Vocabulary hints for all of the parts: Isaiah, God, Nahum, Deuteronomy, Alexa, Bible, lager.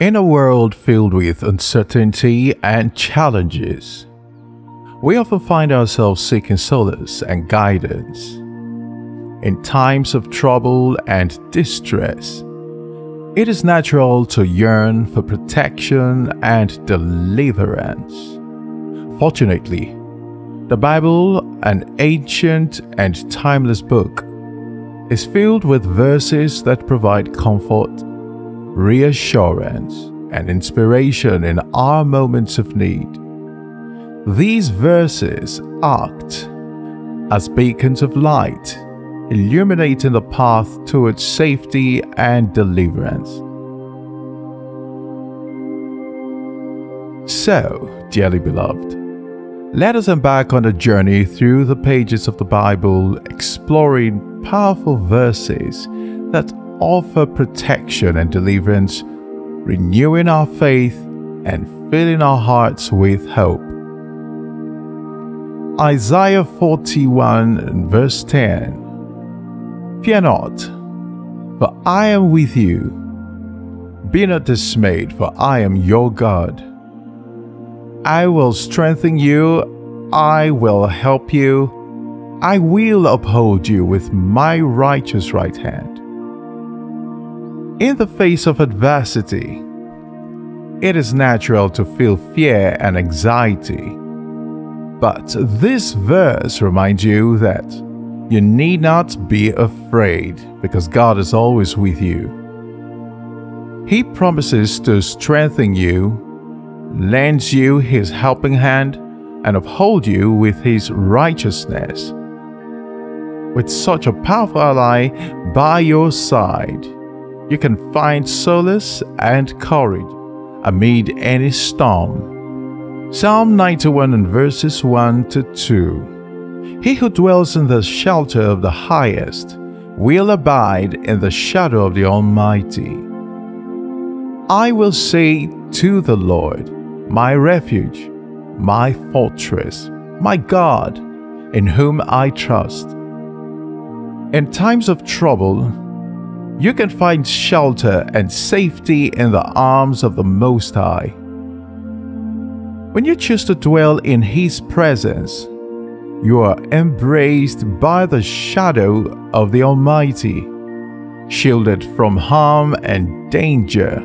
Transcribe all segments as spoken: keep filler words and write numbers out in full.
In a world filled with uncertainty and challenges, we often find ourselves seeking solace and guidance. In times of trouble and distress, it is natural to yearn for protection and deliverance. Fortunately, the Bible, an ancient and timeless book, is filled with verses that provide comfort, reassurance, and inspiration in our moments of need. These verses act as beacons of light, illuminating the path towards safety and deliverance. So, dearly beloved, let us embark on a journey through the pages of the Bible, exploring powerful verses that offer protection and deliverance, renewing our faith and filling our hearts with hope. Isaiah forty-one and verse ten. Fear not, for I am with you. Be not dismayed, for I am your God. I will strengthen you, I will help you, I will uphold you with my righteous right hand. In the face of adversity, it is natural to feel fear and anxiety. But this verse reminds you that you need not be afraid, because God is always with you. He promises to strengthen you, lends you his helping hand, and uphold you with his righteousness. With such a powerful ally by your side, you can find solace and courage amid any storm. Psalm ninety-one and verses one to two. He who dwells in the shelter of the highest will abide in the shadow of the Almighty. I will say to the Lord, my refuge, my fortress, my God, in whom I trust. In times of trouble, you can find shelter and safety in the arms of the Most High. When you choose to dwell in His presence, you are embraced by the shadow of the Almighty, shielded from harm and danger.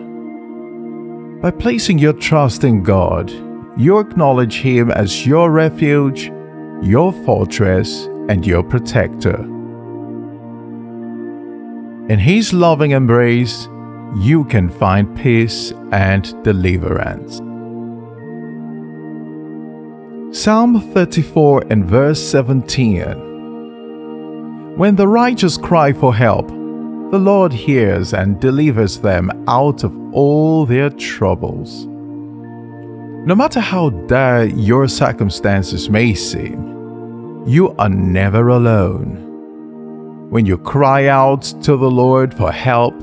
By placing your trust in God, you acknowledge Him as your refuge, your fortress, and your protector. In His loving embrace, you can find peace and deliverance. Psalm thirty-four and verse seventeen. When the righteous cry for help, the Lord hears and delivers them out of all their troubles. No matter how dire your circumstances may seem, you are never alone. When you cry out to the Lord for help,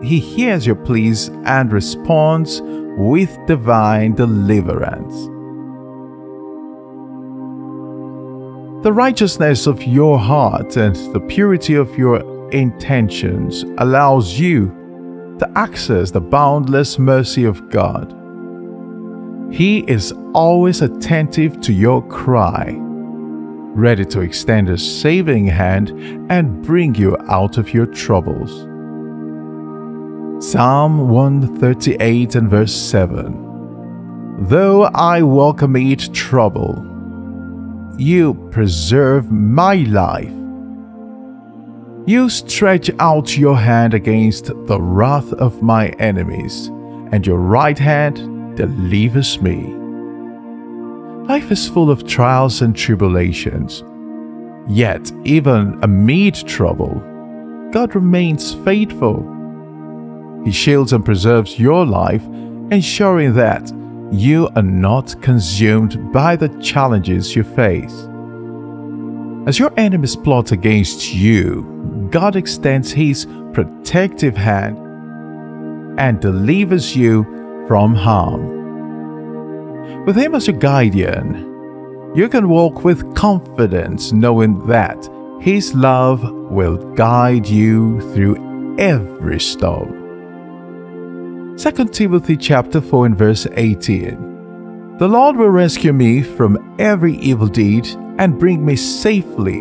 He hears your pleas and responds with divine deliverance. The righteousness of your heart and the purity of your intentions allows you to access the boundless mercy of God. He is always attentive to your cry, ready to extend a saving hand and bring you out of your troubles. Psalm one thirty-eight and verse seven. Though I walk amid trouble, you preserve my life. You stretch out your hand against the wrath of my enemies, and your right hand delivers me. Life is full of trials and tribulations. Yet, even amid trouble, God remains faithful. He shields and preserves your life, ensuring that you are not consumed by the challenges you face. As your enemies plot against you, God extends His protective hand and delivers you from harm. With Him as your guardian, you can walk with confidence, knowing that His love will guide you through every storm. Second Timothy chapter four and verse eighteen. The Lord will rescue me from every evil deed and bring me safely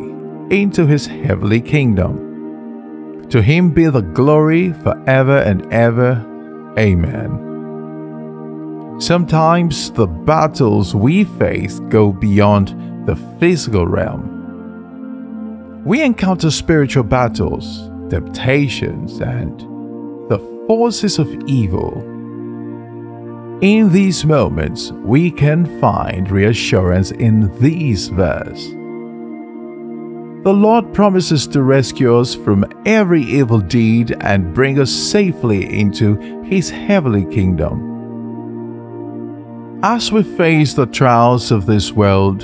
into his heavenly kingdom. To him be the glory forever and ever. Amen. Sometimes the battles we face go beyond the physical realm. We encounter spiritual battles, temptations, and the forces of evil. In these moments, we can find reassurance in these verses. The Lord promises to rescue us from every evil deed and bring us safely into His heavenly kingdom. As we face the trials of this world,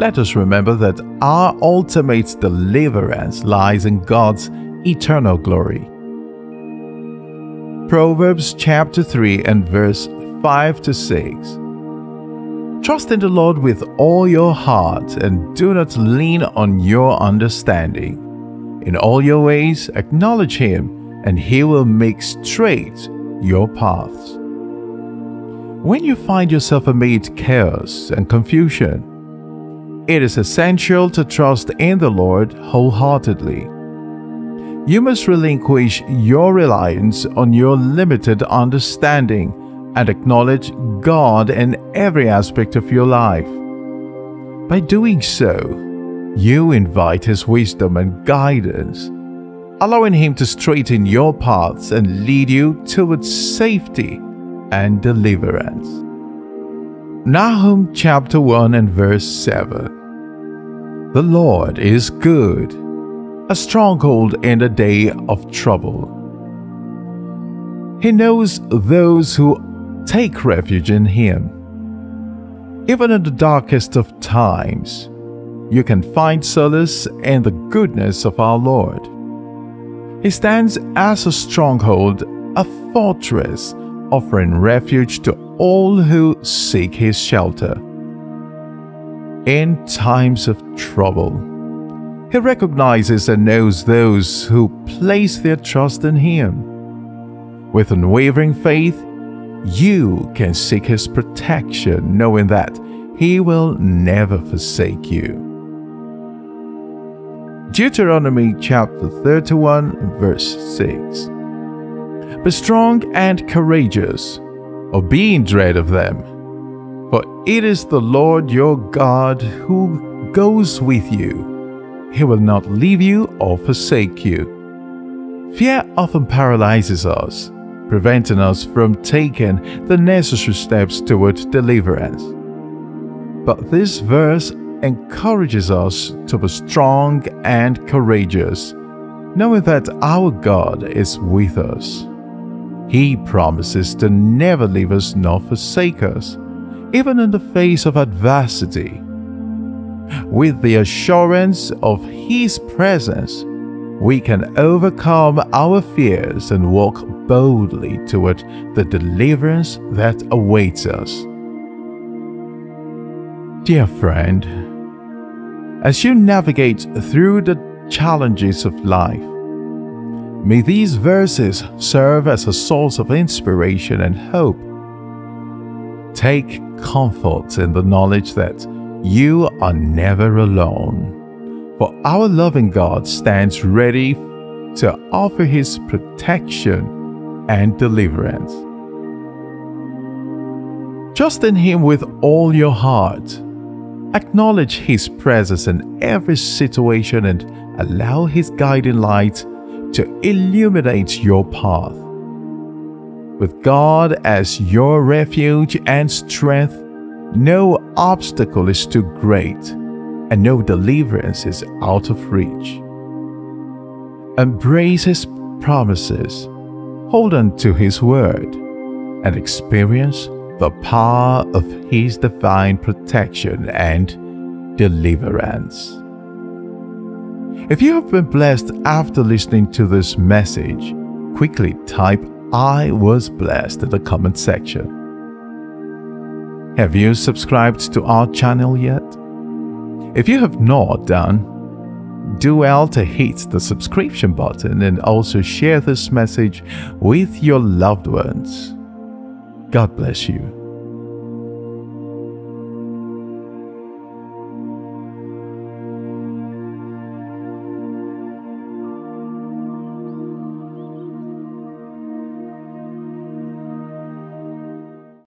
let us remember that our ultimate deliverance lies in God's eternal glory. Proverbs chapter three and verse five to six. Trust in the Lord with all your heart and do not lean on your understanding. In all your ways acknowledge Him, and He will make straight your paths. When you find yourself amid chaos and confusion, it is essential to trust in the Lord wholeheartedly. You must relinquish your reliance on your limited understanding and acknowledge God in every aspect of your life. By doing so, you invite His wisdom and guidance, allowing Him to straighten your paths and lead you towards safety and deliverance. Nahum chapter one and verse seven. The Lord is good, a stronghold in the day of trouble. He knows those who take refuge in Him. Even in the darkest of times, you can find solace in the goodness of our Lord. He stands as a stronghold, a fortress, offering refuge to all who seek His shelter. In times of trouble, He recognizes and knows those who place their trust in Him. With unwavering faith, you can seek His protection, knowing that He will never forsake you. Deuteronomy chapter thirty-one, verse six. Be strong and courageous, or be in dread of them, for it is the Lord your God who goes with you. He will not leave you or forsake you. Fear often paralyzes us, preventing us from taking the necessary steps toward deliverance. But this verse encourages us to be strong and courageous, knowing that our God is with us. He promises to never leave us nor forsake us, even in the face of adversity. With the assurance of His presence, we can overcome our fears and walk boldly toward the deliverance that awaits us. Dear friend, as you navigate through the challenges of life, may these verses serve as a source of inspiration and hope. Take comfort in the knowledge that you are never alone, for our loving God stands ready to offer His protection and deliverance. Trust in Him with all your heart. Acknowledge His presence in every situation and allow His guiding light to illuminate your path. With God as your refuge and strength, no obstacle is too great and no deliverance is out of reach. Embrace His promises, hold on to His word, and experience the power of His divine protection and deliverance. If you have been blessed after listening to this message, quickly type "I was blessed" in the comment section. Have you subscribed to our channel yet? If you have not done, do well to hit the subscription button and also share this message with your loved ones. God bless you.